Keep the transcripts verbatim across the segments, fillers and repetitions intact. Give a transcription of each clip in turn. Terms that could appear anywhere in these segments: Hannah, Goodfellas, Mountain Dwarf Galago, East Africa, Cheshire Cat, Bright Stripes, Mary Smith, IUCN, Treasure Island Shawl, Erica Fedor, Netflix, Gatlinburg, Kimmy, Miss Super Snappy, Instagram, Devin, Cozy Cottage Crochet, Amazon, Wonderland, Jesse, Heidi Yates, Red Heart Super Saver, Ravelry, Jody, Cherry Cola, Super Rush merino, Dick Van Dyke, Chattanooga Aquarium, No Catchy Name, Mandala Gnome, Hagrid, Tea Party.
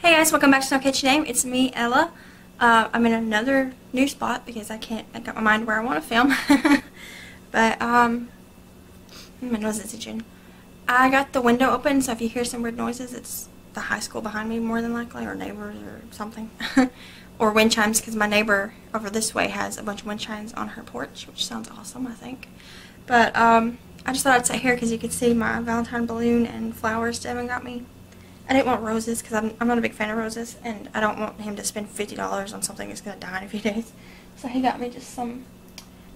Hey guys, welcome back to No Catchy Name. It's me, Ella. Uh, I'm in another new spot because I can't I got my mind where I want to film. But um, my nose is itching. I got the window open, so if you hear some weird noises, it's the high school behind me more than likely, or neighbors or something, or wind chimes, because my neighbor over this way has a bunch of wind chimes on her porch, which sounds awesome, I think. But um, I just thought I'd sit here because you could see my Valentine balloon and flowers Devin got me. I didn't want roses because I'm, I'm not a big fan of roses, and I don't want him to spend fifty dollars on something that's going to die in a few days. So he got me just some,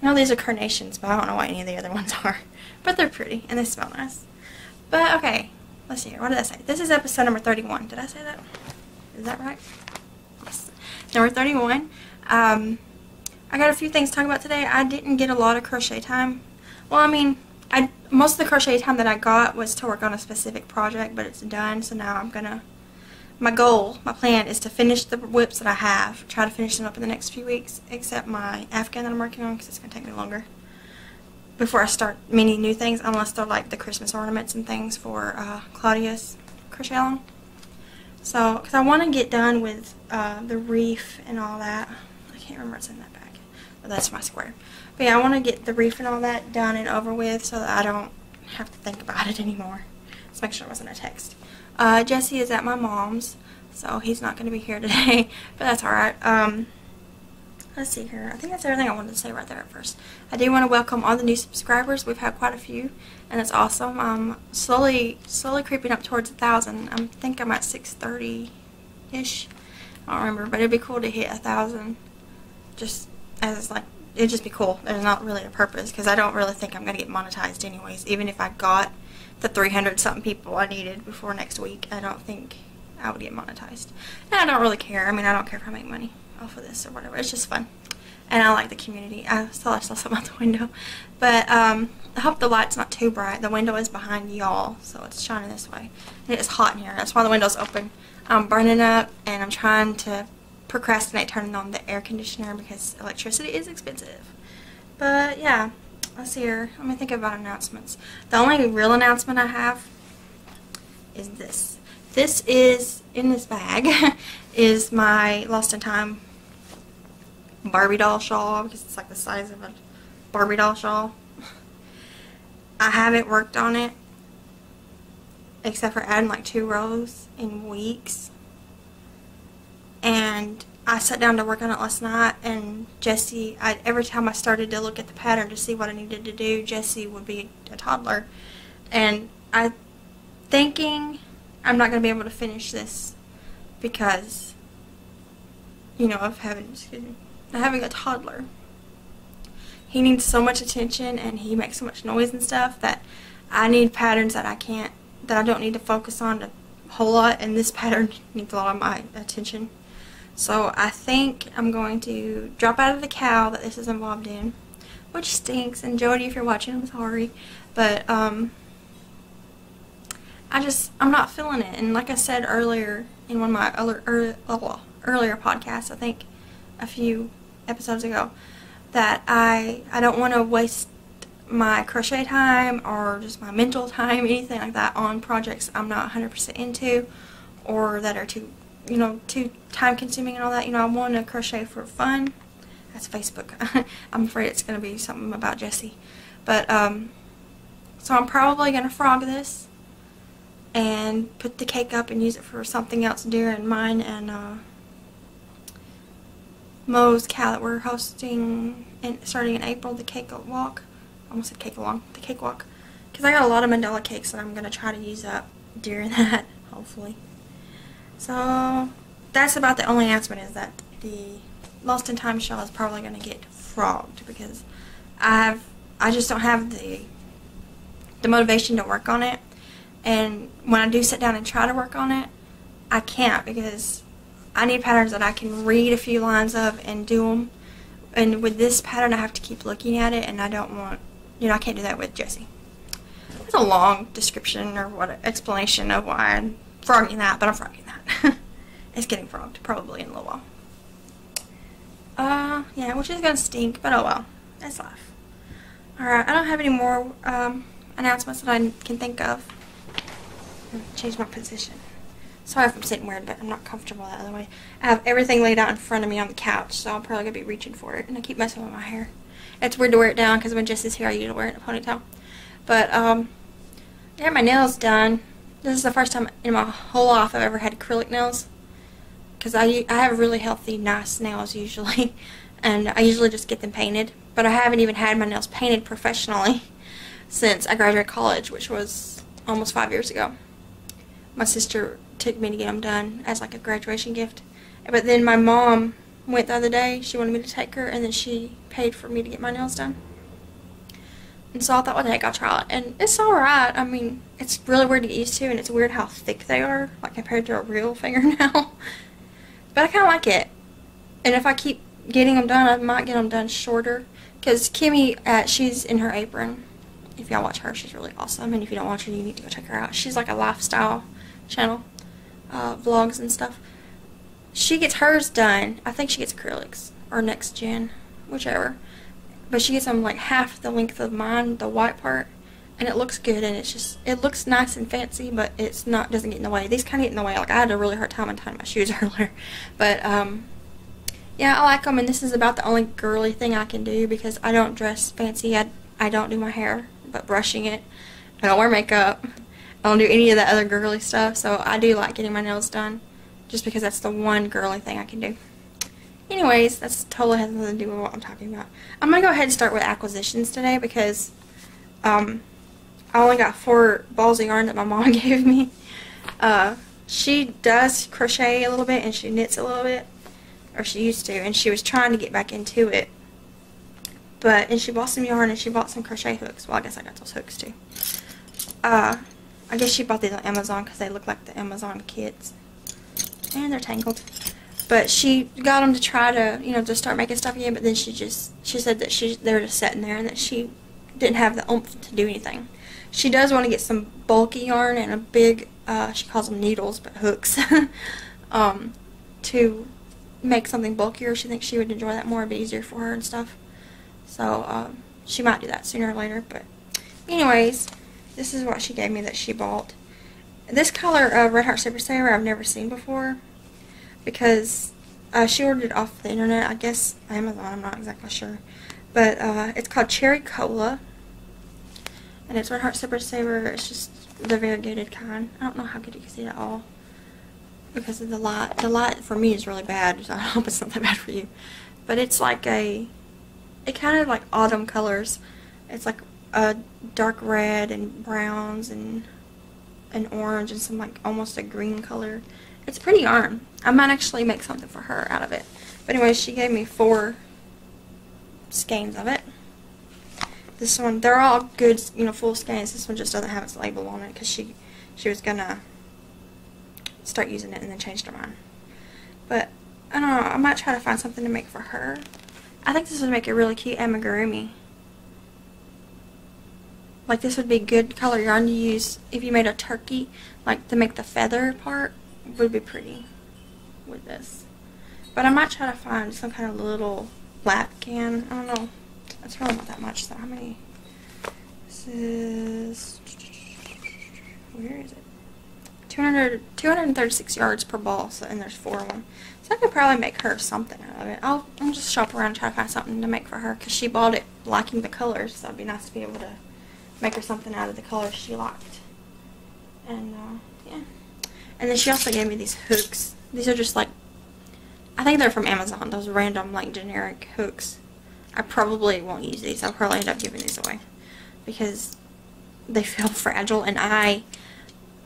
you know, these are carnations, but I don't know what any of the other ones are. But they're pretty, and they smell nice. But, okay, let's see here. What did I say? This is episode number thirty-one. Did I say that? Is that right? Yes. Number thirty-one. Um, I got a few things to talk about today. I didn't get a lot of crochet time. Well, I mean... I, most of the crochet time that I got was to work on a specific project, but it's done, so now I'm gonna, my goal, my plan is to finish the whips that I have, try to finish them up in the next few weeks, except my afghan that I'm working on, because it's gonna take me longer before I start many new things, unless they're like the Christmas ornaments and things for uh, Claudia's crochet along. So, because I want to get done with uh, the reef and all that. I can't remember what's in that packet, but that's my square. But yeah, I want to get the reef and all that done and over with so that I don't have to think about it anymore. Let's make sure it wasn't a text. Uh, Jesse is at my mom's, so he's not going to be here today, but that's alright. Um, let's see here. I think that's everything I wanted to say right there at first. I do want to welcome all the new subscribers. We've had quite a few, and it's awesome. I'm slowly, slowly creeping up towards a thousand. I think I'm at six thirty-ish. I don't remember, but it'd be cool to hit a thousand just as like... It'd just be cool. There's not really a purpose because I don't really think I'm going to get monetized anyways. Even if I got the three hundred something people I needed before next week, I don't think I would get monetized. And I don't really care. I mean, I don't care if I make money off of this or whatever. It's just fun. And I like the community. I still I saw something out the window. But um, I hope the light's not too bright. The window is behind y'all, so it's shining this way. And it's hot in here. That's why the window's open. I'm burning up, and I'm trying to... procrastinate turning on the air conditioner because electricity is expensive. But yeah, let's see here. Let me think about announcements. The only real announcement I have is this. This is in this bag is my Lost in Time Barbie doll shawl because it's like the size of a Barbie doll shawl. I haven't worked on it except for adding like two rows in weeks. And I sat down to work on it last night, and Jesse, I, every time I started to look at the pattern to see what I needed to do, Jesse would be a toddler. And I'm thinking I'm not going to be able to finish this because, you know, of having, excuse me, having a toddler. He needs so much attention, and he makes so much noise and stuff that I need patterns that I can't, that I don't need to focus on a whole lot, and this pattern needs a lot of my attention. So I think I'm going to drop out of the cow that this is involved in, which stinks, and Jody, if you're watching, I'm sorry, but um, I just, I'm not feeling it, and like I said earlier in one of my other, early, earlier podcasts, I think a few episodes ago, that I, I don't want to waste my crochet time or just my mental time, anything like that, on projects I'm not one hundred percent into or that are too you know, too time-consuming and all that. You know, I want to crochet for fun. That's Facebook. I'm afraid it's going to be something about Jesse. But, um, so I'm probably going to frog this and put the cake up and use it for something else during mine and, uh, Moe's cow that we're hosting in, starting in April, the cake walk. I almost said cake along, the cake walk. Because I got a lot of mandala cakes that I'm going to try to use up during that, hopefully. So, that's about the only announcement, is that the Lost in Time shawl is probably going to get frogged because I have, I just don't have the the motivation to work on it. And when I do sit down and try to work on it, I can't because I need patterns that I can read a few lines of and do them. And with this pattern, I have to keep looking at it, and I don't want, you know, I can't do that with Jessie. That's a long description or what explanation of why I'm frogging that, but I'm frogging that. It's getting frogged, probably, in a little while. Uh, yeah, which is going to stink, but oh well. It's life. Alright, I don't have any more um, announcements that I can think of. Change my position. Sorry if I'm sitting weird, but I'm not comfortable that other way. I have everything laid out in front of me on the couch, so I'm probably going to be reaching for it. And I keep messing with my hair. It's weird to wear it down because when Jesse's here, I usually wear it in a ponytail. But, um, I had my nails done. This is the first time in my whole life I've ever had acrylic nails. Because I, I have really healthy, nice nails usually. And I usually just get them painted. But I haven't even had my nails painted professionally since I graduated college, which was almost five years ago. My sister took me to get them done as like a graduation gift. But then my mom went the other day. She wanted me to take her, and then she paid for me to get my nails done. And so I thought, well, heck, I'll try it. And it's alright. I mean, it's really weird to get used to, and it's weird how thick they are, like compared to a real fingernail. But I kind of like it. And if I keep getting them done, I might get them done shorter. Because Kimmy, uh, she's in her apron. If y'all watch her, she's really awesome. And if you don't watch her, you need to go check her out. She's like a lifestyle channel, uh, vlogs and stuff. She gets hers done. I think she gets acrylics or Next Gen, whichever. But she gets them like half the length of mine, the white part, and it looks good. And it's just, it looks nice and fancy, but it's not doesn't get in the way. These kind of get in the way. Like I had a really hard time untying my shoes earlier, but um, yeah, I like them. And this is about the only girly thing I can do because I don't dress fancy. I I don't do my hair, but brushing it. I don't wear makeup. I don't do any of that other girly stuff. So I do like getting my nails done. Just because that's the one girly thing I can do. Anyways, that's totally has nothing to do with what I'm talking about. I'm going to go ahead and start with acquisitions today because um, I only got four balls of yarn that my mom gave me. Uh, she does crochet a little bit and she knits a little bit. Or she used to. And she was trying to get back into it. But, and she bought some yarn and she bought some crochet hooks. Well, I guess I got those hooks too. Uh, I guess she bought these on Amazon because they look like the Amazon kits. And they're tangled. But she got them to try to, you know, to start making stuff again. But then she just, she said that she they were just sitting there and that she didn't have the oomph to do anything. She does want to get some bulky yarn and a big, uh, she calls them needles, but hooks. um, to make something bulkier. She thinks she would enjoy that more. It'd be easier for her and stuff. So, um, she might do that sooner or later. But, anyways, this is what she gave me that she bought. This color of Red Heart Super Saver I've never seen before because uh, she ordered it off the internet, I guess Amazon, I'm not exactly sure. But uh, it's called Cherry Cola and it's Red Heart Super Saver, it's just the variegated kind. I don't know how good you can see it at all because of the light. The light for me is really bad, so I hope it's not that bad for you. But it's like a, it kind of like autumn colors. It's like a dark red and browns and an orange and some like almost a green color. It's pretty yarn. I might actually make something for her out of it. But anyway, she gave me four skeins of it. This one, they're all good, you know, full skeins. This one just doesn't have its label on it because she she was gonna start using it and then changed her mind. But I don't know. I might try to find something to make for her. I think this would make it really cute amigurumi. Like this would be good color yarn to use if you made a turkey, like to make the feather part would be pretty with this. But I might try to find some kind of little lapkin. I don't know. That's probably not that much. So how many? This is, where is it? two hundred, two thirty-six yards per ball, so, and there's four of them. So I could probably make her something out of it. I'll, I'll just shop around and try to find something to make for her because she bought it liking the colors, so it'd be nice to be able to make her something out of the colors she liked. And, uh, yeah. And then she also gave me these hooks. These are just like, I think they're from Amazon, those random, like, generic hooks. I probably won't use these. I'll probably end up giving these away because they feel fragile, and I,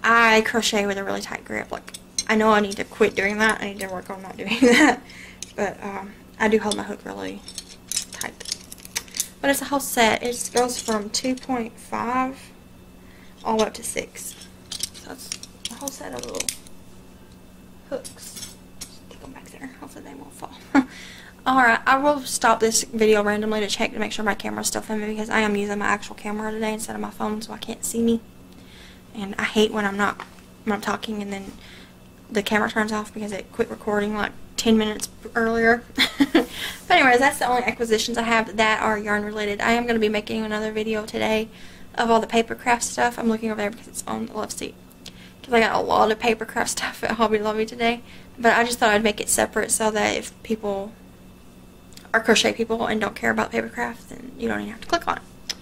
I crochet with a really tight grip. Like, I know I need to quit doing that. I need to work on not doing that. But, um, I do hold my hook really tight. But it's a whole set. It goes from two point five all the way up to six. So it's a whole set of little hooks. Just stick them back there. Hopefully they won't fall. Alright, I will stop this video randomly to check to make sure my camera's still filming because I am using my actual camera today instead of my phone so I can't see me. And I hate when I'm not, when I'm talking and then the camera turns off because it quit recording like ten minutes earlier. But anyways, that's the only acquisitions I have that are yarn related. I am going to be making another video today of all the paper craft stuff. I'm looking over there because it's on the left seat. because I got a lot of paper craft stuff at Hobby Lobby today. But I just thought I'd make it separate so that if people are crochet people and don't care about paper craft, then you don't even have to click on it.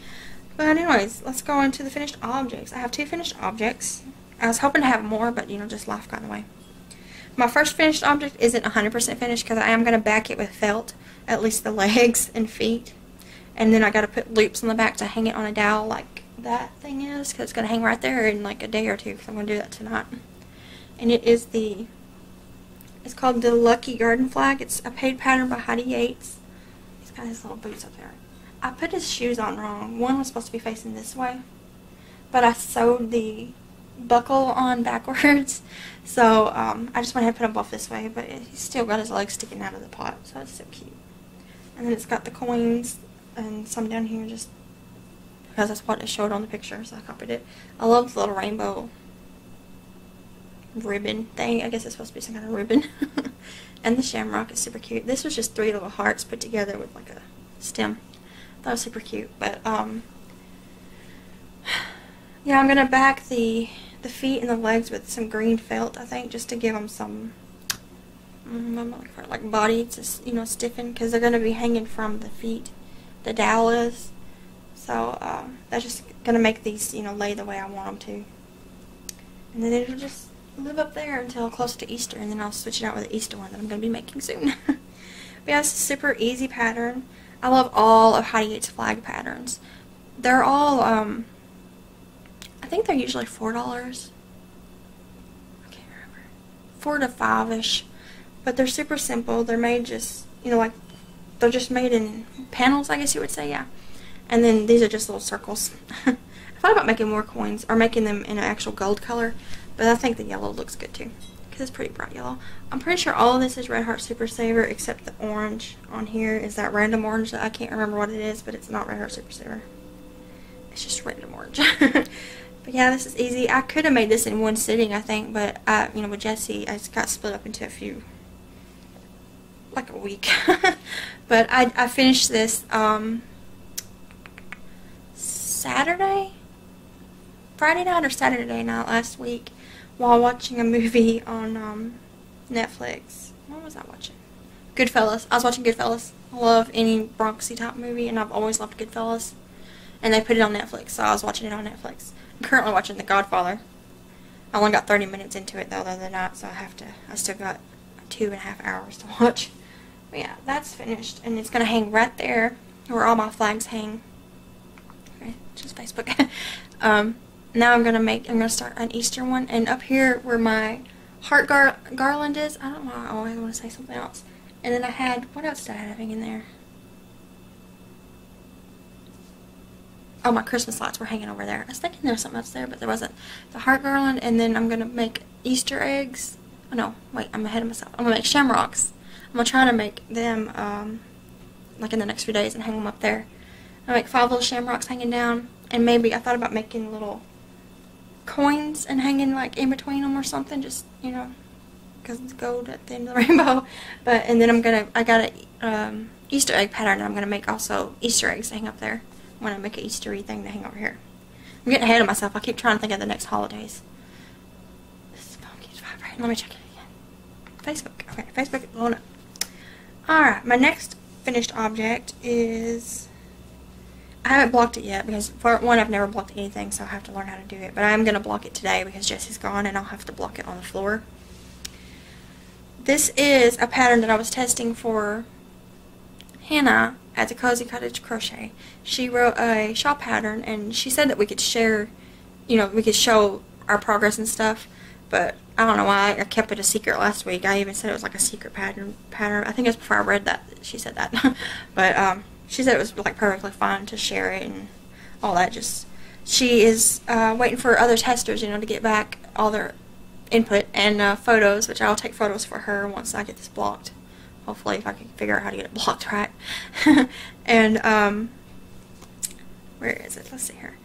But anyways, let's go on to the finished objects. I have two finished objects. I was hoping to have more, but you know, just life got in the way. My first finished object isn't one hundred percent finished because I am going to back it with felt, at least the legs and feet. And then I got to put loops on the back to hang it on a dowel like that thing is, because it's going to hang right there in like a day or two, because I'm going to do that tonight. And it is the, it's called the Lucky Garden Flag. It's a paid pattern by Heidi Yates. He's got his little boots up there. I put his shoes on wrong. One was supposed to be facing this way, but I sewed the buckle on backwards, so um, I just went ahead and put them both this way, but it, he's still got his legs sticking out of the pot, so it's so cute. And then it's got the coins and some down here just because that's what it showed on the picture, so I copied it. I love the little rainbow ribbon thing. I guess it's supposed to be some kind of ribbon. And the shamrock is super cute. This was just three little hearts put together with like a stem. That was super cute, but um, yeah, I'm gonna back the the feet and the legs with some green felt, I think, just to give them some um, like body to, you know, stiffen, because they're gonna be hanging from the feet, the dowel is. So um, that's just gonna make these, you know, lay the way I want them to, and then it'll just live up there until close to Easter, and then I'll switch it out with the Easter one that I'm gonna be making soon. But yeah, it's a super easy pattern. I love all of Heidi Yates flag patterns. They're all um. I think they're usually four dollars. I can't remember, four to five-ish, but they're super simple. They're made just, you know, like they're just made in panels, I guess you would say, yeah. And then these are just little circles. I thought about making more coins or making them in an actual gold color, but I think the yellow looks good too because it's pretty bright yellow. I'm pretty sure all of this is Red Heart Super Saver except the orange on here is that random orange that I can't remember what it is, but it's not Red Heart Super Saver. It's just random orange. But yeah, this is easy. I could have made this in one sitting, I think, but I, you know, with Jesse, I got split up into a few, like a week. But I, I finished this um, Saturday, Friday night or Saturday night last week while watching a movie on um, Netflix. What was I watching? Goodfellas. I was watching Goodfellas. I love any Bronxy type movie, and I've always loved Goodfellas. And they put it on Netflix, so I was watching it on Netflix. I'm currently watching The Godfather. I only got thirty minutes into it the other night, so I have to, I still got two and a half hours to watch. But yeah, that's finished, and it's going to hang right there where all my flags hang. Okay, just Facebook. um, now I'm going to make, I'm going to start an Easter one, and up here where my heart gar garland is, I don't know, I always want to say something else. And then I had, what else did I have in there? Oh, my Christmas lights were hanging over there. I was thinking there was something else there, but there wasn't. The heart garland, and then I'm going to make Easter eggs. Oh, no. Wait, I'm ahead of myself. I'm going to make shamrocks. I'm going to try to make them, um, like, in the next few days and hang them up there. I'll make five little shamrocks hanging down, and maybe I thought about making little coins and hanging, like, in between them or something, just, you know, because it's gold at the end of the rainbow. But, and then I'm going to, I got a um, Easter egg pattern that I'm going to make also Easter eggs to hang up there. When I make an Easter-y thing to hang over here. I'm getting ahead of myself. I keep trying to think of the next holidays. This phone keeps vibrating. Let me check it again. Facebook. Okay, Facebook is blowing up. Alright, my next finished object is... I haven't blocked it yet because, for one, I've never blocked anything, so I have to learn how to do it. But I am going to block it today because Jesse's gone and I'll have to block it on the floor. This is a pattern that I was testing for Hannah at the Cozy Cottage Crochet. She wrote a shawl pattern, and she said that we could share, you know, we could show our progress and stuff, but I don't know why I kept it a secret last week. I even said it was like a secret pattern. pattern. I think it was before I read that she said that. But um, she said it was like perfectly fine to share it and all that. Just she is uh, waiting for other testers, you know, to get back all their input and uh, photos, which I'll take photos for her once I get this blocked. Hopefully, if I can figure out how to get it blocked right. And, um, where is it? Let's see here.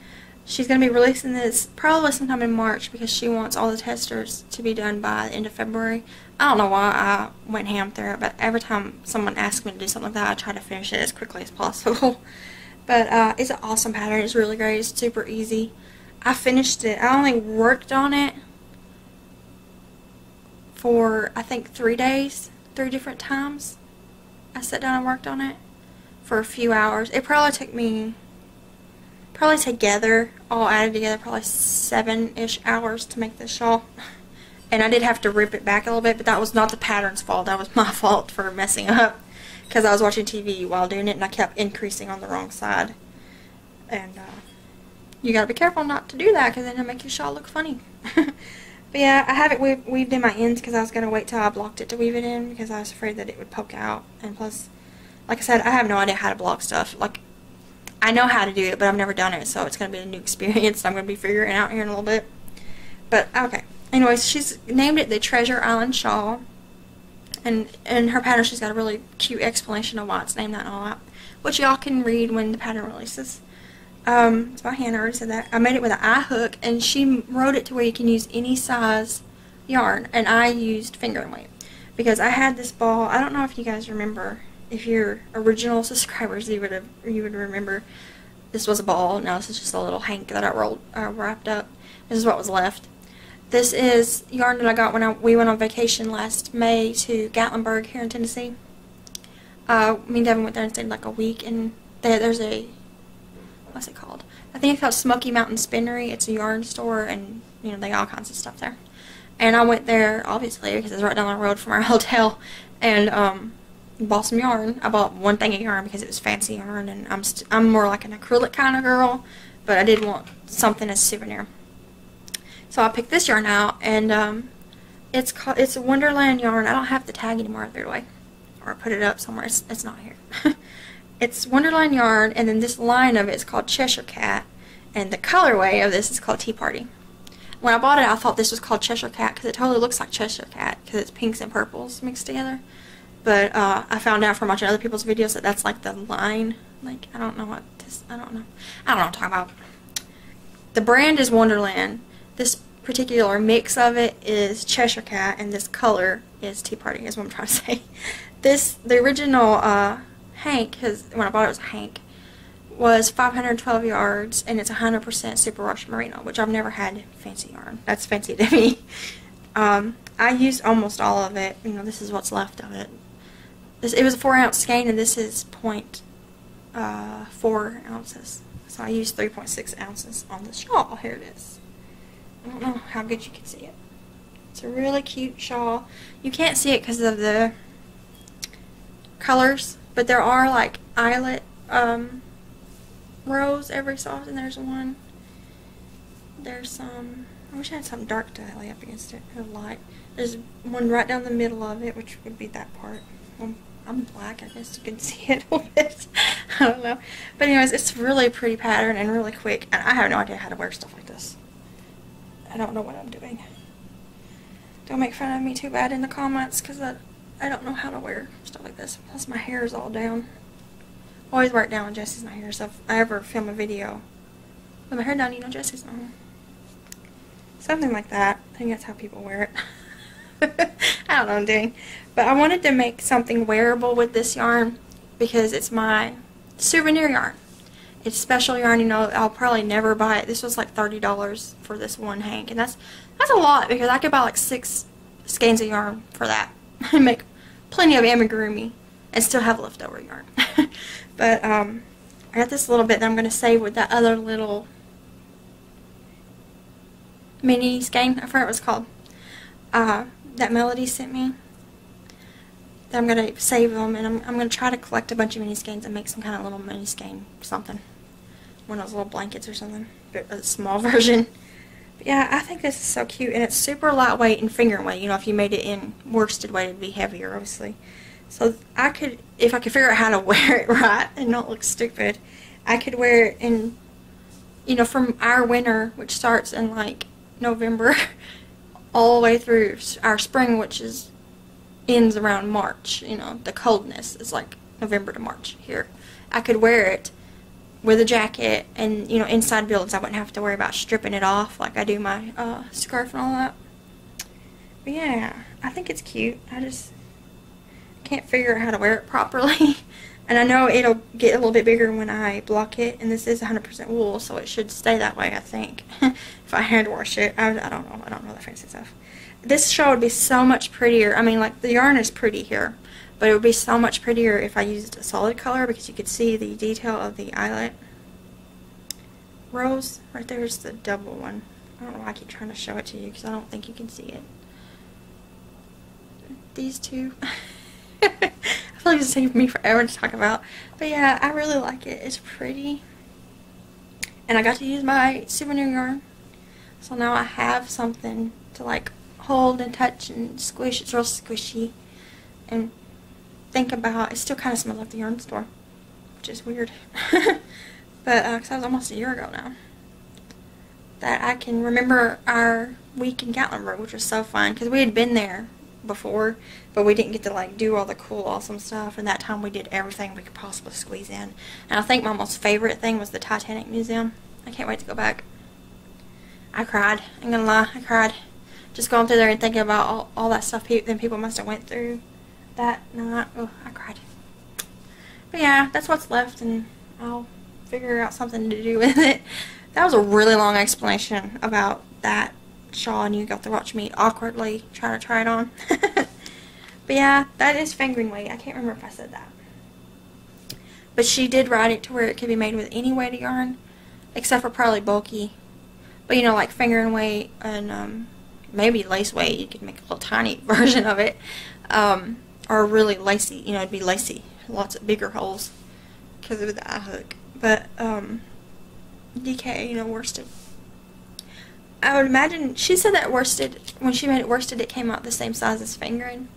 She's going to be releasing this probably sometime in March because she wants all the testers to be done by the end of February. I don't know why I went ham there, but every time someone asks me to do something like that, I try to finish it as quickly as possible. But, uh, it's an awesome pattern. It's really great. It's super easy. I finished it. I only worked on it for I think three days, three different times. I sat down and worked on it for a few hours. It probably took me, probably together, all added together, probably seven-ish hours to make this shawl. And I did have to rip it back a little bit, but that was not the pattern's fault. That was my fault for messing up because I was watching T V while doing it, and I kept increasing on the wrong side. And uh, you got to be careful not to do that because then it'll make your shawl look funny. But yeah, I haven't weave weaved in my ends because I was going to wait till I blocked it to weave it in because I was afraid that it would poke out. And plus, like I said, I have no idea how to block stuff. Like, I know how to do it, but I've never done it, so it's going to be a new experience. I'm going to be figuring it out here in a little bit. But, okay. Anyways, she's named it the Treasure Island Shawl. And in her pattern, she's got a really cute explanation of why it's named that and all that, which y'all can read when the pattern releases. Um, it's by Hannah. I already said that. I made it with an eye hook, and she wrote it to where you can use any size yarn, and I used fingering weight because I had this ball. I don't know if you guys remember. If you're original subscribers, you would have, you would remember this was a ball. Now this is just a little hank that I rolled, uh, wrapped up. This is what was left. This is yarn that I got when I, we went on vacation last May to Gatlinburg here in Tennessee. Uh, me and Devin went there and stayed like a week, and there, there's a, what's it called? I think it's called Smoky Mountain Spinnery. It's a yarn store, and you know they got all kinds of stuff there. And I went there obviously because it's right down the road from our hotel, and um, bought some yarn. I bought one thing of yarn because it was fancy yarn, and I'm st I'm more like an acrylic kind of girl, but I did want something as a souvenir. So I picked this yarn out, and um, it's called, it's a Wonderland yarn. I don't have the tag anymore either way, or I put it up somewhere. It's, it's not here. It's Wonderland yarn, and then this line of it is called Cheshire Cat, and the colorway of this is called Tea Party. When I bought it, I thought this was called Cheshire Cat because it totally looks like Cheshire Cat because it's pinks and purples mixed together. But uh, I found out from watching other people's videos that that's like the line. Like I don't know what this, I don't know. I don't know what I'm talking about. The brand is Wonderland. This particular mix of it is Cheshire Cat, and this color is Tea Party, is what I'm trying to say. This, the original uh, hank, his, when I bought it, it was a hank, was five hundred twelve yards, and it's one hundred percent Super Rush merino, which I've never had fancy yarn. That's fancy to me. Um, I used almost all of it. You know, this is what's left of it. This, it was a four ounce skein, and this is point four ounces. So I used three point six ounces on the shawl. Here it is. I don't know how good you can see it. It's a really cute shawl. You can't see it because of the colors, but there are like eyelet um, rows every so often. There's one. There's some. Um, I wish I had something dark to lay up against it. Or light. There's one right down the middle of it, which would be that part. I'm, I'm black. I guess you can see it a little bit. I don't know. But anyways, it's a really pretty pattern and really quick. And I have no idea how to wear stuff like this. I don't know what I'm doing. Don't make fun of me too bad in the comments because I, I don't know how to wear stuff like this. Plus my hair is all down. I always wear it down when Jesse's not here, so if I ever film a video with my hair down, you know Jesse's not home. Something like that. I think that's how people wear it. I don't know what I'm doing. But I wanted to make something wearable with this yarn because it's my souvenir yarn. It's special yarn, you know, I'll probably never buy it. This was like thirty dollars for this one hank, and that's that's a lot because I could buy like six skeins of yarn for that and make plenty of amigurumi and still have leftover yarn. But um, I got this little bit that I'm going to save with that other little mini skein, I forgot what it was called, uh, that Melody sent me. I'm going to save them, and I'm, I'm going to try to collect a bunch of mini skeins and make some kind of little mini skein something. One of those little blankets or something. A small version. But yeah, I think this is so cute, and it's super lightweight and fingering weight. You know, if you made it in worsted weight, it would be heavier, obviously. So I could, if I could figure out how to wear it right and not look stupid, I could wear it in, you know, from our winter, which starts in like November, all the way through our spring, which is ends around March. You know, the coldness is like November to March here. I could wear it with a jacket, and you know, inside builds I wouldn't have to worry about stripping it off like I do my uh, scarf and all that. But yeah, I think it's cute. I just can't figure out how to wear it properly. And I know it'll get a little bit bigger when I block it, and this is one hundred percent wool, so it should stay that way, I think. If I hand wash it, I, I don't know. I don't know that fancy stuff. this shawl would be so much prettier. I mean, like, the yarn is pretty here, but it would be so much prettier if I used a solid color, because you could see the detail of the eyelet. Rose, right there is the double one. I don't know why I keep trying to show it to you, because I don't think you can see it. These two. I feel like it's taking me forever to talk about. But yeah, I really like it. It's pretty. And I got to use my souvenir yarn. So now I have something to, like, hold and touch and squish. It's real squishy. And think about. It still kind of smells like the yarn store, which is weird. But uh, 'cause that was almost a year ago now. That I can remember our week in Gatlinburg, which was so fun, because we had been there before, but we didn't get to, like, do all the cool, awesome stuff. And that time we did everything we could possibly squeeze in. And I think my most favorite thing was the Titanic Museum. I can't wait to go back. I cried. I'm gonna lie, I cried. Just going through there and thinking about all, all that stuff pe then people must have went through that night. Oh, I cried. But yeah, that's what's left, and I'll figure out something to do with it. That was a really long explanation about that shawl, and you got to watch me awkwardly try to try it on. But yeah, that is fingering weight. I can't remember if I said that. But she did write it to where it could be made with any weight of yarn, except for probably bulky. But you know, like fingering weight and um, maybe lace weight. You could make a little tiny version of it, um, or really lacy. You know, it'd be lacy, lots of bigger holes because of the eye hook. But um, D K, you know, worsted. I would imagine, she said that worsted, when she made it worsted, it came out the same size as fingering.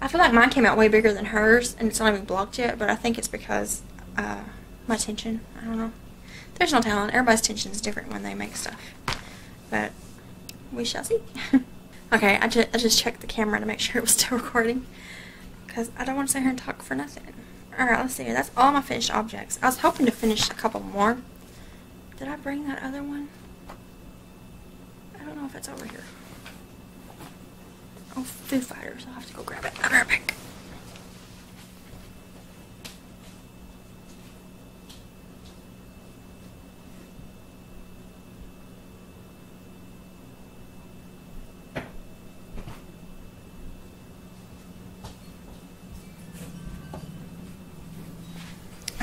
I feel like mine came out way bigger than hers, and it's not even blocked yet, but I think it's because uh, my tension, I don't know. There's no telling. Everybody's tension is different when they make stuff. But we shall see. Okay, I, ju I just checked the camera to make sure it was still recording, because I don't want to sit here and talk for nothing. Alright, let's see here. That's all my finished objects. I was hoping to finish a couple more. Did I bring that other one? I don't know if it's over here. Oh, Foo Fighters. I'll have to go grab it. I'll be right back.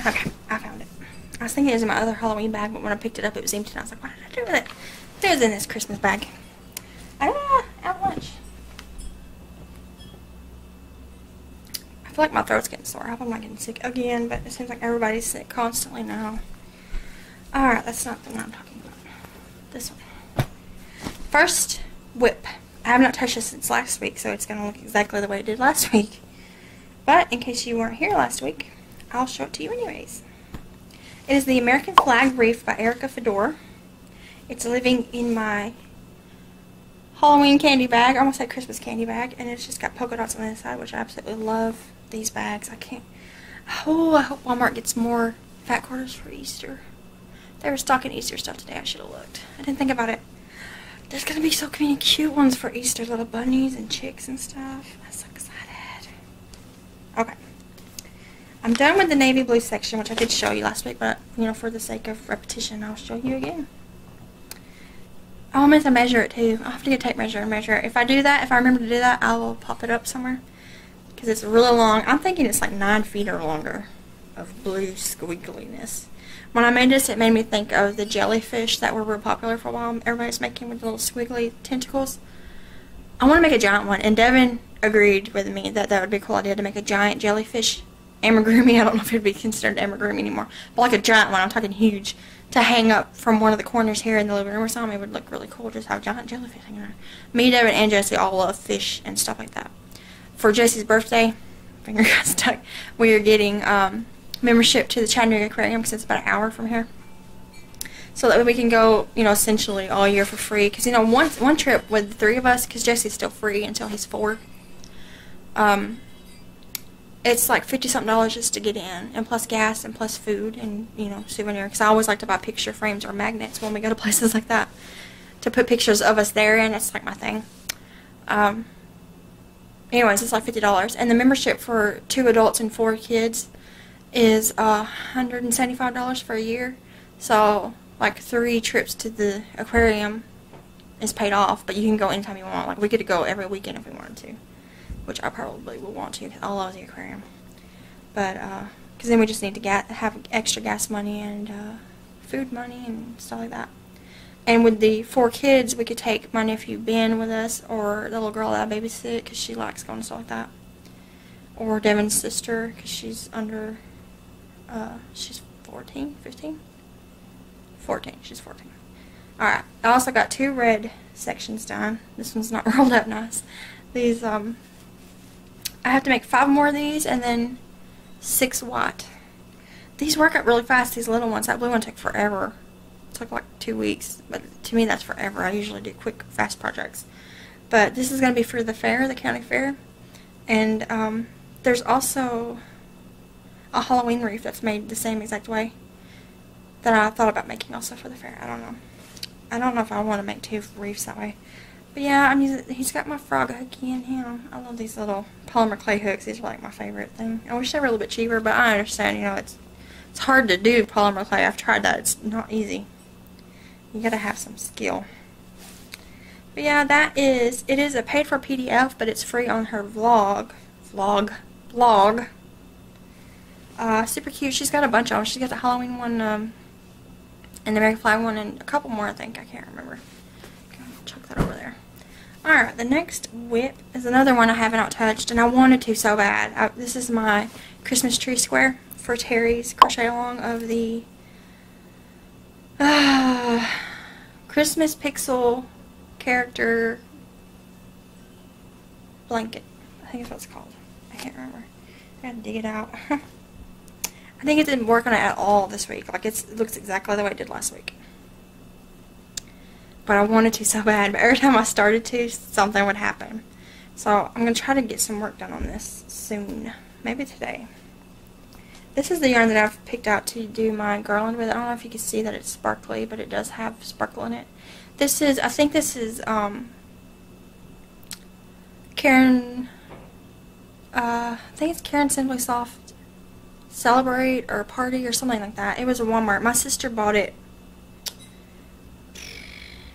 Okay, I found it. I was thinking it was in my other Halloween bag, but when I picked it up, it was empty, and I was like, what did I do with it? It was in this Christmas bag. I don't know. At lunch. I feel like my throat's getting sore. I hope I'm not getting sick again, but it seems like everybody's sick constantly now. Alright, that's not the one I'm talking about. This one. First whip. I have not touched this since last week, so it's going to look exactly the way it did last week. But, in case you weren't here last week, I'll show it to you anyways. It is the American Flag Wreath by Erica Fedor. It's living in my Halloween candy bag. I almost had Christmas candy bag. And it's just got polka dots on the inside, which I absolutely love these bags. I can't. Oh, I hope Walmart gets more fat quarters for Easter. They were stocking Easter stuff today. I should have looked. I didn't think about it. There's going to be so many cute ones for Easter. Little bunnies and chicks and stuff. I'm so excited. Okay. I'm done with the navy blue section, which I did show you last week. But, you know, for the sake of repetition, I'll show you again. I'll meant to measure it too. I'll have to get a tape measure and measure it. If I do that, if I remember to do that, I will pop it up somewhere. Because it's really long. I'm thinking it's like nine feet or longer of blue squiggliness. When I made this, it made me think of the jellyfish that were real popular for a while. Everybody's making with the little squiggly tentacles. I want to make a giant one. And Devin agreed with me that that would be a cool idea to make a giant jellyfish. Amigurumi. I don't know if it would be considered amigurumi anymore. But like a giant one. I'm talking huge. To hang up from one of the corners here in the living room or something, it would look really cool. Just have giant jellyfish hanging around. Me, Devin, and Jesse all love fish and stuff like that. For Jesse's birthday, finger got stuck, we are getting um, membership to the Chattanooga Aquarium because it's about an hour from here. So that way we can go, you know, essentially all year for free. Because, you know, one, one trip with the three of us, because Jesse's still free until he's four, um, it's like fifty something dollars just to get in, and plus gas, and plus food, and, you know, souvenir. Because I always like to buy picture frames or magnets when we go to places like that to put pictures of us there, and it's like my thing. Um, anyways, it's like fifty dollars. And the membership for two adults and four kids is uh, one hundred seventy-five dollars for a year. So, like, three trips to the aquarium is paid off, but you can go anytime you want. Like, we could go every weekend if we wanted to, which I probably will want to, because I love the aquarium. But, uh, because then we just need to get, have extra gas money and uh, food money and stuff like that. And with the four kids, we could take my nephew Ben with us, or the little girl that I babysit, because she likes going to stuff like that. Or Devin's sister, because she's under, uh, she's fourteen, fifteen? fourteen, she's fourteen. Alright, I also got two red sections done. This one's not rolled up nice. These, um, I have to make five more of these, and then six white. These work up really fast, these little ones. That blue one took forever. It took like two weeks, but to me that's forever. I usually do quick, fast projects. But this is going to be for the fair, the county fair. And, um, there's also a Halloween wreath that's made the same exact way that I thought about making also for the fair. I don't know. I don't know if I want to make two wreaths that way. But yeah, I'm using, he's got my frog hooky in him. I love these little polymer clay hooks. These are like my favorite thing. I wish they were a little bit cheaper, but I understand, you know, it's it's hard to do polymer clay. I've tried that. It's not easy. You gotta have some skill. But yeah, that is, it is a paid for P D F, but it's free on her vlog. Vlog. Vlog. Uh, super cute. She's got a bunch of them. She's got the Halloween one, um, and the American Flag one, and a couple more, I think. I can't remember. Okay, I'll chuck that over there. Alright, the next whip is another one I have not touched, and I wanted to so bad. I, this is my Christmas tree square for Terry's crochet along of the uh, Christmas Pixel Character Blanket. I think that's what it's called. I can't remember. I gotta dig it out. I think it didn't work on it at all this week. Like, it's, it looks exactly the way it did last week. But I wanted to so bad. But every time I started to, something would happen. So I'm going to try to get some work done on this soon. Maybe today. This is the yarn that I've picked out to do my garland with. I don't know if you can see that it's sparkly, but it does have sparkle in it. This is, I think this is, um, Karen, uh, I think it's Karen Simply Soft Celebrate or Party or something like that. It was a Walmart. My sister bought it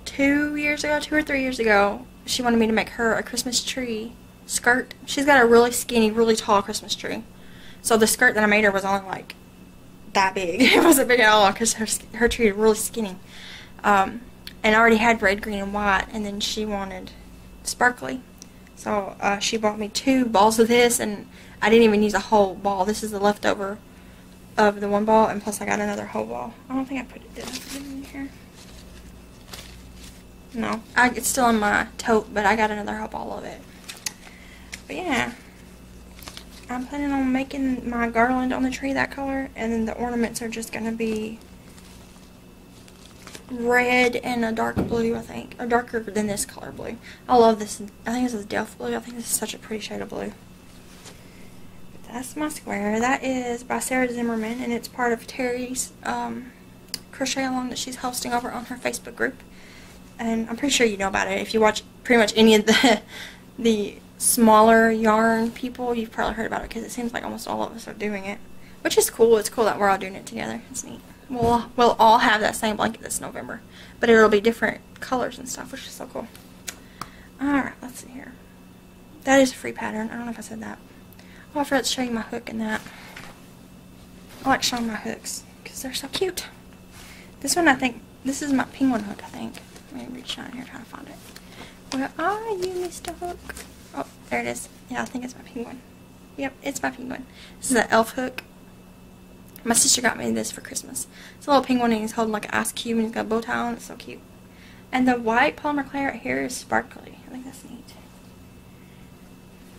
two years ago, two or three years ago. She wanted me to make her a Christmas tree skirt. She's got a really skinny, really tall Christmas tree. So the skirt that I made her was only like that big. It wasn't big at all because her, her tree was really skinny. Um, and I already had red, green, and white, and then she wanted sparkly. So uh, she bought me two balls of this, and I didn't even use a whole ball. This is the leftover of the one ball, and plus I got another whole ball. I don't think I put it, did I put it in here? No. I, it's still in my tote, but I got another whole ball of it. But yeah, I'm planning on making my garland on the tree that color, and then the ornaments are just going to be red and a dark blue, I think, or darker than this color blue. I love this. I think this is Delph blue. I think this is such a pretty shade of blue. But that's my square. That is by Sarah Zimmerman, and it's part of Terry's um, crochet along that she's hosting over on her Facebook group. And I'm pretty sure you know about it. If you watch pretty much any of the the smaller yarn people, you've probably heard about it because it seems like almost all of us are doing it, which is cool. It's cool that we're all doing it together. It's neat. We'll, we'll all have that same blanket this November, but it'll be different colors and stuff, which is so cool. Alright, let's see here. That is a free pattern. I don't know if I said that. Oh, I forgot to show you my hook in that. I like showing my hooks because they're so cute. This one, I think, this is my penguin hook, I think. Let me reach down here and try to find it. Where are you, Mister Hook? Oh, there it is. Yeah, I think it's my penguin. Yep, it's my penguin. This is an elf hook. My sister got me this for Christmas. It's a little penguin, and he's holding like an ice cube, and he's got a bow tie on. It's so cute. And the white polymer clay right here is sparkly. I think that's neat.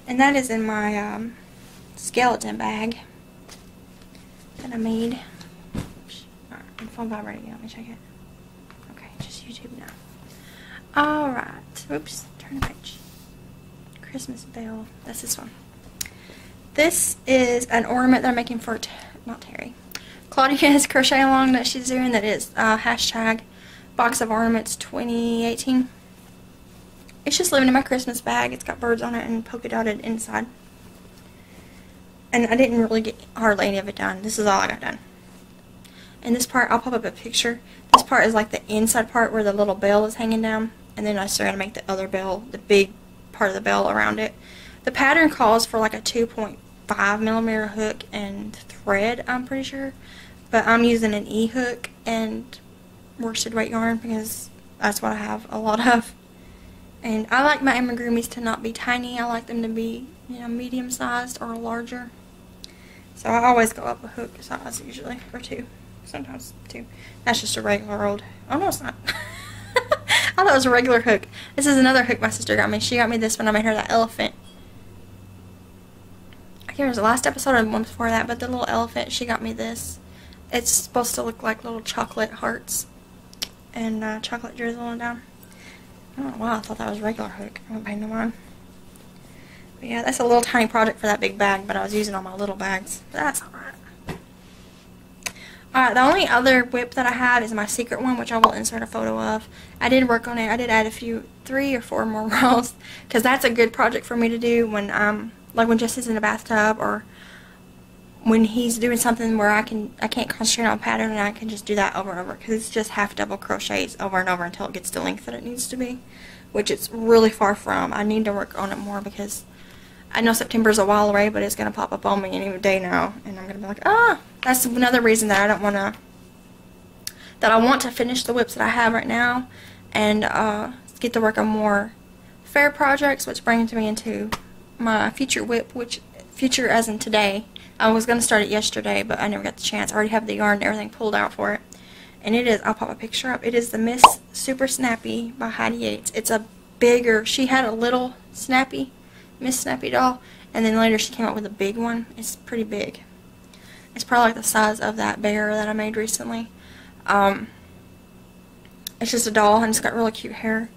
And that is in my um, skeleton bag that I made. Alright, my phone vibrating. Let me check it. Okay, just YouTube now. Alright. Oops, turn the page. Christmas bell. That's this one. This is an ornament that I'm making for t not Terry, Claudia's crochet along that she's doing. That is uh, hashtag box of ornaments twenty eighteen. It's just living in my Christmas bag. It's got birds on it and polka dotted inside. And I didn't really get hardly any of it done. This is all I got done. And this part, I'll pop up a picture. This part is like the inside part where the little bell is hanging down. and then I still gotta make the other bell, the big part of the bell around it. The pattern calls for like a two point five millimeter hook and thread, I'm pretty sure, but I'm using an E hook and worsted weight yarn because that's what I have a lot of. And I like my amigurumis to not be tiny. I like them to be, you know, medium sized or larger. So I always go up a hook size usually, or two, sometimes two. That's just a regular old, oh no it's not. I thought it was a regular hook. This is another hook my sister got me. She got me this when I made her that elephant. I can't remember, it was the last episode or the one before that, but the little elephant, she got me this. It's supposed to look like little chocolate hearts and uh, chocolate drizzling down. I don't know why I thought that was a regular hook. I wouldn't pay no mind. But yeah, that's a little tiny project for that big bag, but I was using all my little bags. But that's alright. Alright, the only other whip that I have is my secret one, which I will insert a photo of. I did work on it. I did add a few, three or four more rows, because that's a good project for me to do when I'm, like when Jesse's in the bathtub, or when he's doing something where I, can, I can't concentrate on pattern, and I can just do that over and over, because it's just half double crochets over and over until it gets the length that it needs to be, which it's really far from. I need to work on it more, because I know September's a while away, but it's going to pop up on me any day now, and I'm going to be like, ah! That's another reason that I don't want to, that I want to finish the whips that I have right now and uh, get to work on more fair projects, which brings me into my future whip, which future as in today. I was going to start it yesterday, but I never got the chance. I already have the yarn and everything pulled out for it. And it is, I'll pop a picture up, it is the Miss Super Snappy by Heidi Yates. It's a bigger, she had a little Snappy, Miss Snappy doll, and then later she came out with a big one. It's pretty big. It's probably like the size of that bear that I made recently. Um, it's just a doll, and it's got really cute hair.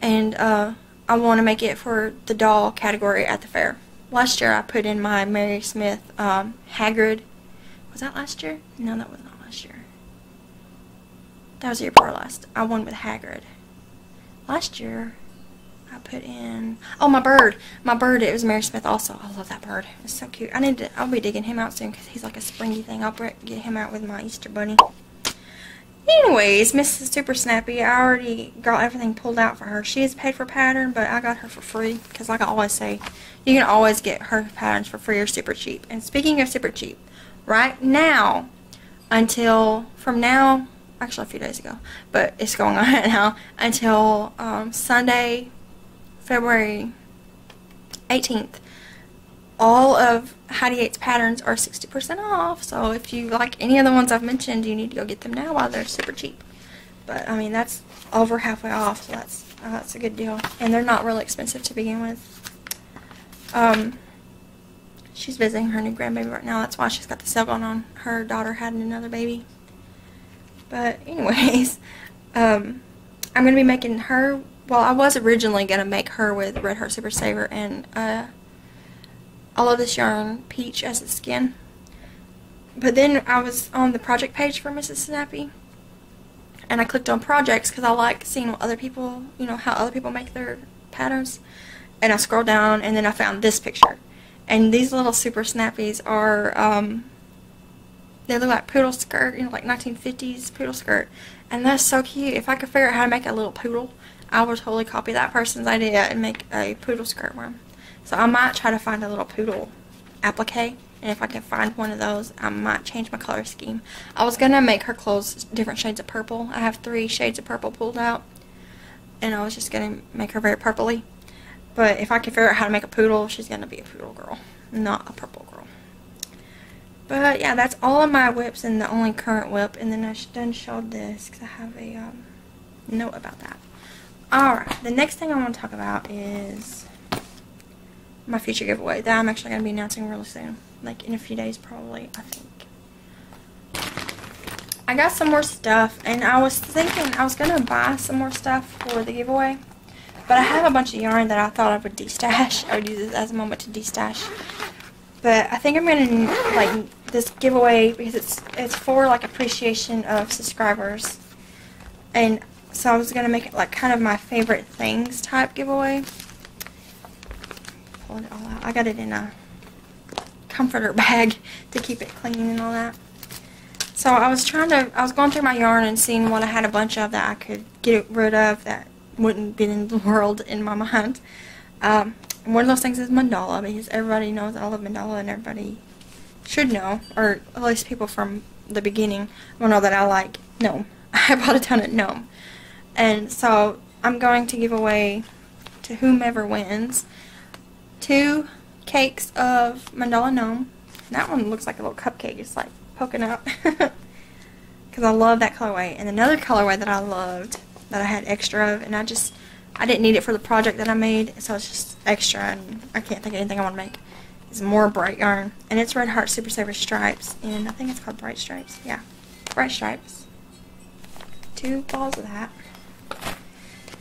And uh, I want to make it for the doll category at the fair. Last year I put in my Mary Smith um, Hagrid. Was that last year? No, that was not last year. That was the year before last. I won with Hagrid. Last year I put in, oh, my bird, my bird, it was Mary Smith also. I love that bird, it's so cute. I need to, I'll be digging him out soon because he's like a springy thing. I'll get him out with my Easter bunny. Anyways, Missus Super Snappy, I already got everything pulled out for her. She has paid for pattern, but I got her for free because like I always say, you can always get her patterns for free or super cheap. And speaking of super cheap, right now, until, from now, actually a few days ago, but it's going on right now, until um, Sunday, February eighteenth, all of Heidi Yates patterns are sixty percent off, so if you like any of the ones I've mentioned, you need to go get them now while they're super cheap. But I mean, that's over halfway off, so that's uh, that's a good deal, and they're not really expensive to begin with. Um, she's visiting her new grandbaby right now, that's why she's got the sale going on. Her daughter had another baby. But anyways, um, I'm going to be making her, well, I was originally going to make her with Red Heart Super Saver and uh, all of this yarn peach as the skin. But then I was on the project page for Missus Snappy, and I clicked on projects because I like seeing what other people, you know, how other people make their patterns. And I scrolled down, and then I found this picture. And these little Super Snappies are, um, they look like poodle skirt, you know, like nineteen fifties poodle skirt. And that's so cute. If I could figure out how to make a little poodle, I would totally copy that person's idea and make a poodle skirt one. So I might try to find a little poodle applique, and if I can find one of those, I might change my color scheme. I was going to make her clothes different shades of purple. I have three shades of purple pulled out, and I was just going to make her very purpley. But if I can figure out how to make a poodle, she's going to be a poodle girl, not a purple girl. But yeah, that's all of my whips and the only current whip, and then I done showed this because I have a um, note about that. Alright, the next thing I want to talk about is my future giveaway that I'm actually going to be announcing really soon. Like in a few days probably, I think. I got some more stuff, and I was thinking I was going to buy some more stuff for the giveaway. But I have a bunch of yarn that I thought I would destash. I would use this as a moment to destash. But I think I'm going to, like, this giveaway, because it's, it's for, like, appreciation of subscribers. And so I was going to make it like kind of my favorite things type giveaway. Pulled it all out. I got it in a comforter bag to keep it clean and all that. So I was trying to, I was going through my yarn and seeing what I had a bunch of that I could get rid of that wouldn't be in the world in my mind. Um, one of those things is mandala, because everybody knows I love mandala and everybody should know, or at least people from the beginning will know that I like Gnome. I bought a ton at Gnome. And so I'm going to give away to whomever wins two cakes of mandala Gnome. That one looks like a little cupcake. It's like poking out. Because I love that colorway. And another colorway that I loved, that I had extra of, and I just, I didn't need it for the project that I made, so it's just extra, and I can't think of anything I want to make. It's more bright yarn. And it's Red Heart Super Saver Stripes, and I think it's called Bright Stripes. Yeah, Bright Stripes. Two balls of that.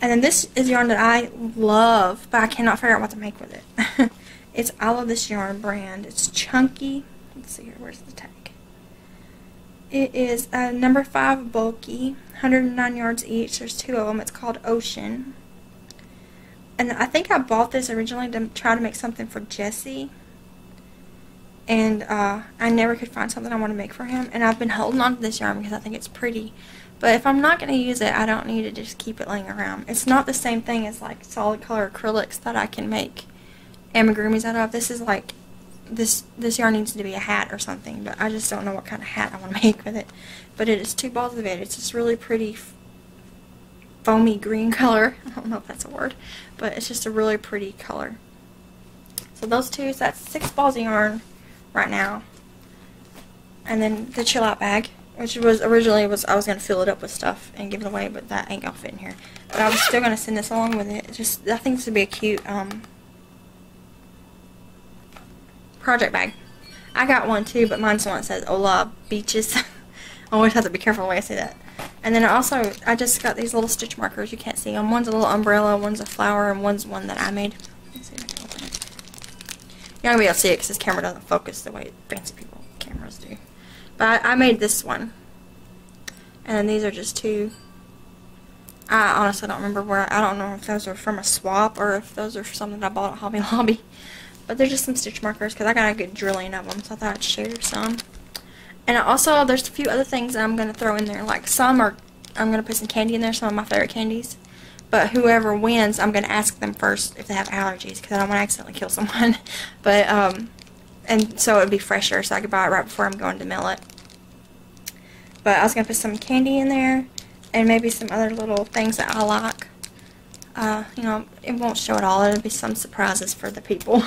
And then this is yarn that I love, but I cannot figure out what to make with it. It's all of this yarn brand. It's chunky. Let's see here, where's the tag? It is uh, number five bulky, one hundred nine yards each. There's two of them. It's called Ocean. And I think I bought this originally to try to make something for Jesse. And uh, I never could find something I want to make for him. And I've been holding on to this yarn because I think it's pretty. But if I'm not going to use it, I don't need to just keep it laying around. It's not the same thing as like solid color acrylics that I can make amigurumis out of. This is like... This this yarn needs to be a hat or something, but I just don't know what kind of hat I want to make with it. But it is two balls of it. It's this really pretty foamy green color. I don't know if that's a word, but it's just a really pretty color. So those two, so that's six balls of yarn right now. And then the chill out bag, which was originally was I was going to fill it up with stuff and give it away, but that ain't going to fit in here. But I was still going to send this along with it. Just I think this would be a cute... um. project bag. I got one too, but mine's the one that says Hola Beaches. I always have to be careful when I say that. And then also, I just got these little stitch markers. You can't see them. One's a little umbrella, one's a flower, and one's one that I made. Let's see if I can open it. You're not going to be able to see it because this camera doesn't focus the way fancy people cameras do. But I, I made this one. And then these are just two. I honestly don't remember where. I don't know if those are from a swap or if those are something I bought at Hobby Lobby. But they're just some stitch markers because I got a good drilling of them, so I thought I'd share some. And also, there's a few other things I'm going to throw in there. Like some are, I'm going to put some candy in there, some of my favorite candies. But whoever wins, I'm going to ask them first if they have allergies because I don't want to accidentally kill someone. But, um, and so it would be fresher, so I could buy it right before I'm going to mill it. But I was going to put some candy in there and maybe some other little things that I like. Uh, you know, it won't show it all. It'll be some surprises for the people.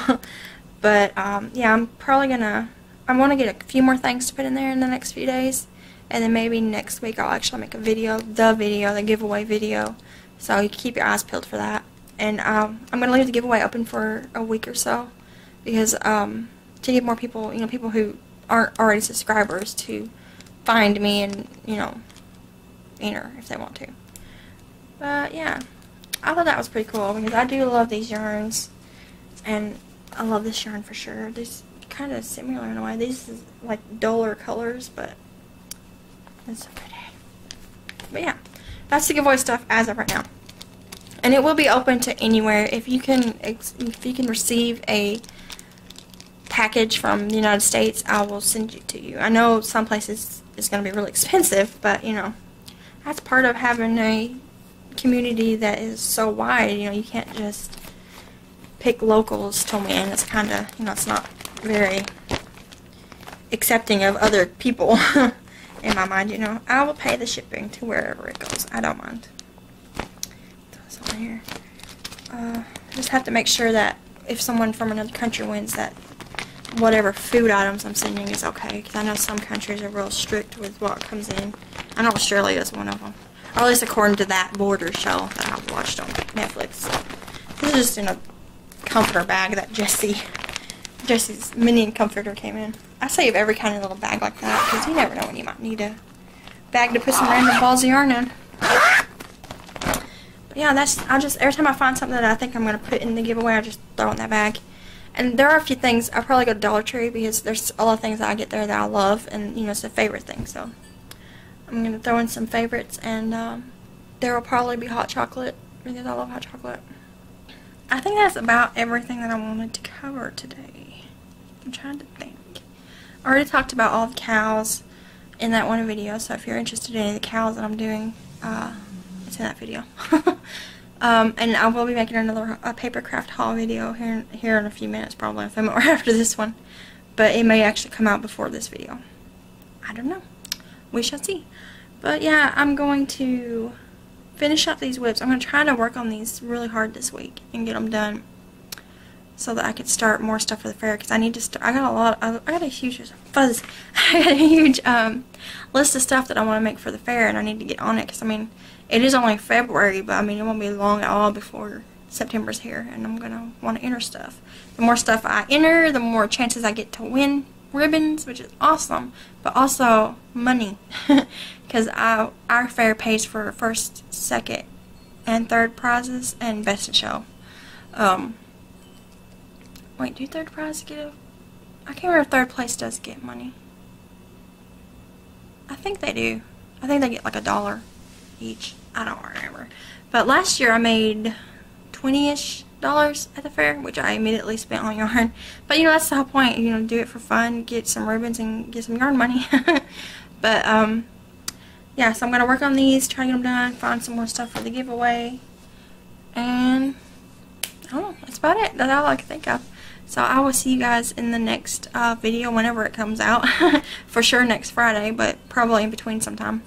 But, um, yeah, I'm probably going to, I want to get a few more things to put in there in the next few days. And then maybe next week I'll actually make a video, the video, the giveaway video. So you keep your eyes peeled for that. And um, I'm going to leave the giveaway open for a week or so. Because um, to get more people, you know, people who aren't already subscribers to find me and, you know, enter if they want to. But, yeah. I thought that was pretty cool because I do love these yarns, and I love this yarn for sure. These kind of similar in a way. These is like duller colors, but it's so pretty. But yeah, that's the giveaway stuff as of right now, and it will be open to anywhere. If you can, if you can receive a package from the United States, I will send it to you. I know some places it's going to be really expensive, but you know, that's part of having a community that is so wide. You know, you can't just pick locals to win. It's kind of, you know, it's not very accepting of other people in my mind, you know. I will pay the shipping to wherever it goes. I don't mind. Throw this on here. Uh, just have to make sure that if someone from another country wins, that whatever food items I'm sending is okay, because I know some countries are real strict with what comes in. I know Australia is one of them. Or at least according to that border show that I watched on Netflix. This is just in a comforter bag that Jesse, Jesse's minion comforter came in. I save every kind of little bag like that because you never know when you might need a bag to put some random balls of yarn in. But yeah, that's, I just, every time I find something that I think I'm going to put in the giveaway, I just throw it in that bag. And there are a few things, I probably go to Dollar Tree because there's a lot of things that I get there that I love and, you know, it's a favorite thing, so. I'm going to throw in some favorites, and um, there will probably be hot chocolate, because I love hot chocolate. I think that's about everything that I wanted to cover today. I'm trying to think. I already talked about all the cows in that one video, so if you're interested in any of the cows that I'm doing, uh, it's in that video. Um, and I will be making another a paper craft haul video here, here in a few minutes, probably a few more after this one. But it may actually come out before this video. I don't know. We shall see. But yeah, I'm going to finish up these whips. I'm going to try to work on these really hard this week and get them done so that I could start more stuff for the fair, because I need to start. I got a lot. Of, I got a huge fuzz. I got a huge um, list of stuff that I want to make for the fair, and I need to get on it, because I mean, it is only February, but I mean, it won't be long at all before September's here, and I'm gonna want to enter stuff. The more stuff I enter, the more chances I get to win ribbons, which is awesome, but also money, because I our fair pays for first, second, and third prizes and best in show. Um, wait, do third prize get a? I can't remember if third place does get money. I think they do. I think they get like a dollar each. I don't remember. But last year I made twenty-ish dollars at the fair, which I immediately spent on yarn. But you know, that's the whole point. You know, do it for fun, get some ribbons and get some yarn money. But um, yeah, so I'm gonna work on these, try to get them done, find some more stuff for the giveaway, and I don't know. That's about it. That's all I can think of. So I will see you guys in the next uh, video, whenever it comes out. For sure next Friday, but probably in between sometime.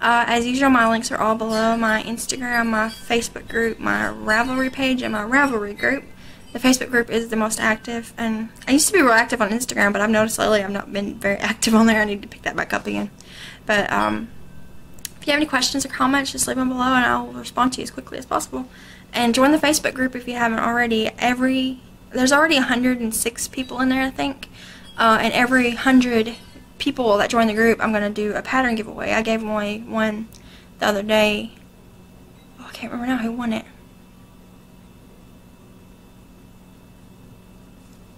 Uh, as usual, my links are all below: my Instagram, my Facebook group, my Ravelry page, and my Ravelry group. The Facebook group is the most active, and I used to be real active on Instagram, but I've noticed lately I've not been very active on there. I need to pick that back up again. But um, if you have any questions or comments, just leave them below, and I'll respond to you as quickly as possible. And join the Facebook group if you haven't already. Every there's already one hundred and six people in there, I think, uh, and every hundred. people that join the group, I'm going to do a pattern giveaway. I gave away one the other day. Oh, I can't remember now who won it.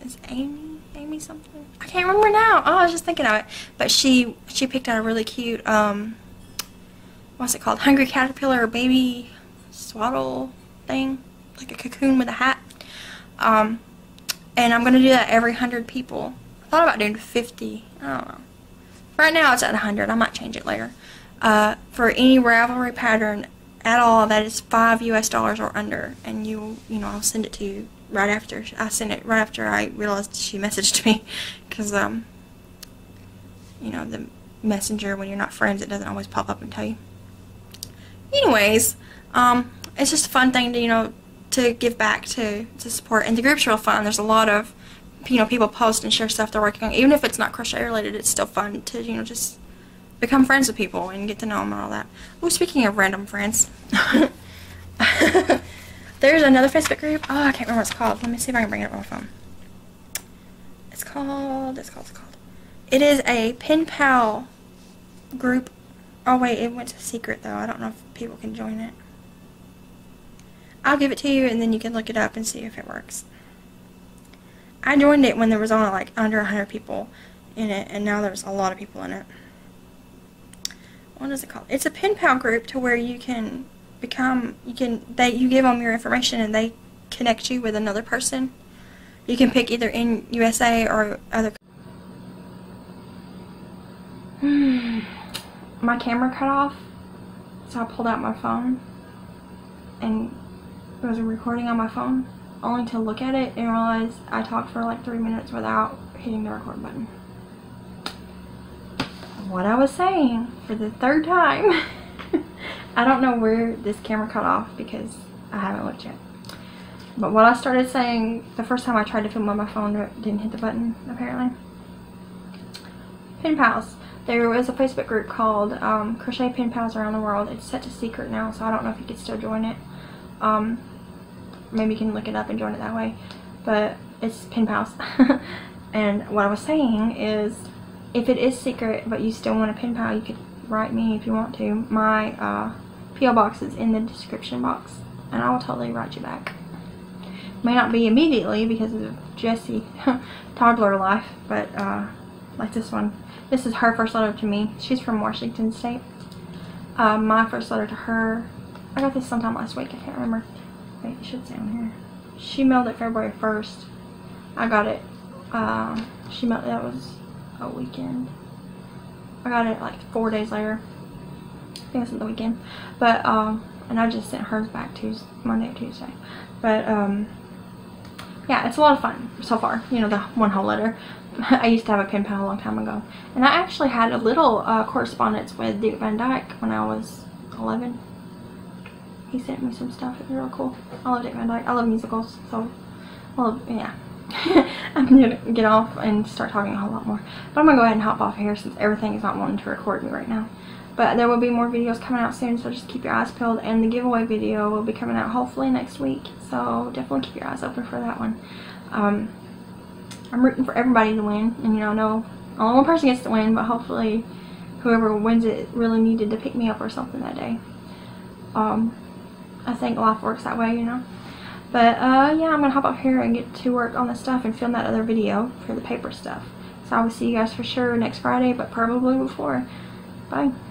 Is Amy? Amy something? I can't remember now. Oh, I was just thinking of it. But she she picked out a really cute, um, what's it called? Hungry Caterpillar baby swaddle thing. Like a cocoon with a hat. Um, and I'm going to do that every hundred people. I thought about doing fifty. I don't know. Right now it's at one hundred. I might change it later. Uh, for any Ravelry pattern at all that is five U S dollars or under, and you you know I'll send it to you right after I send it right after I realized she messaged me, because um you know the messenger, when you're not friends, it doesn't always pop up and tell you. Anyways, um it's just a fun thing to you know to give back to to support, and the group's real fun. There's a lot of you know, people post and share stuff they're working on. Even if it's not crochet related, it's still fun to, you know, just become friends with people and get to know them and all that. Oh, speaking of random friends, there's another Facebook group. Oh, I can't remember what it's called. Let me see if I can bring it up on my phone. It's called, it's called, it's called. It is a pen pal group. Oh, wait, it went to secret, though. I don't know if people can join it. I'll give it to you, and then you can look it up and see if it works. I joined it when there was only like under one hundred people in it, and now there's a lot of people in it. What is it called? It's a pen pal group to where you can become, you can, they, you give them your information and they connect you with another person. You can pick either in U S A or other. Hmm. My camera cut off, so I pulled out my phone and it was recording on my phone. Only to look at it and realize I talked for like three minutes without hitting the record button. What I was saying for the third time. I don't know where this camera cut off because I haven't looked yet. But what I started saying the first time I tried to film on my phone, it didn't hit the button apparently. Pen pals. There was a Facebook group called um, Crochet Pen Pals Around the World. It's set to secret now, so I don't know if you could still join it. Um, Maybe you can look it up and join it that way, but it's pen pals. And what I was saying is, if it is secret but you still want a pen pal, you could write me if you want to. My uh, P O box is in the description box, and I will totally write you back. May not be immediately because of Jesse toddler life, but uh, like this one, this is her first letter to me. She's from Washington State. Uh, my first letter to her. I got this sometime last week. I can't remember. It should say on here. She mailed it February first. I got it. Uh, she mailed that was a weekend. I got it like four days later. I think it's the weekend. But um, and I just sent hers back Tuesday, Monday or Tuesday. But um, yeah, it's a lot of fun so far. You know, the one whole letter. I used to have a pen pal a long time ago, and I actually had a little uh, correspondence with Dick Van Dyke when I was eleven. He sent me some stuff. It was real cool. I love Dick Van Dyke. I love musicals, so I love, yeah. I'm gonna get off and start talking a whole lot more, but I'm gonna go ahead and hop off here since everything is not wanting to record me right now. But there will be more videos coming out soon, so just keep your eyes peeled, and the giveaway video will be coming out hopefully next week, so definitely keep your eyes open for that one. um I'm rooting for everybody to win, and you know, no, only one person gets to win, but hopefully whoever wins it really needed to pick me up or something that day. um I think life works that way, you know. But uh, yeah, I'm going to hop up here and get to work on this stuff and film that other video for the paper stuff. So I will see you guys for sure next Friday, but probably before. Bye.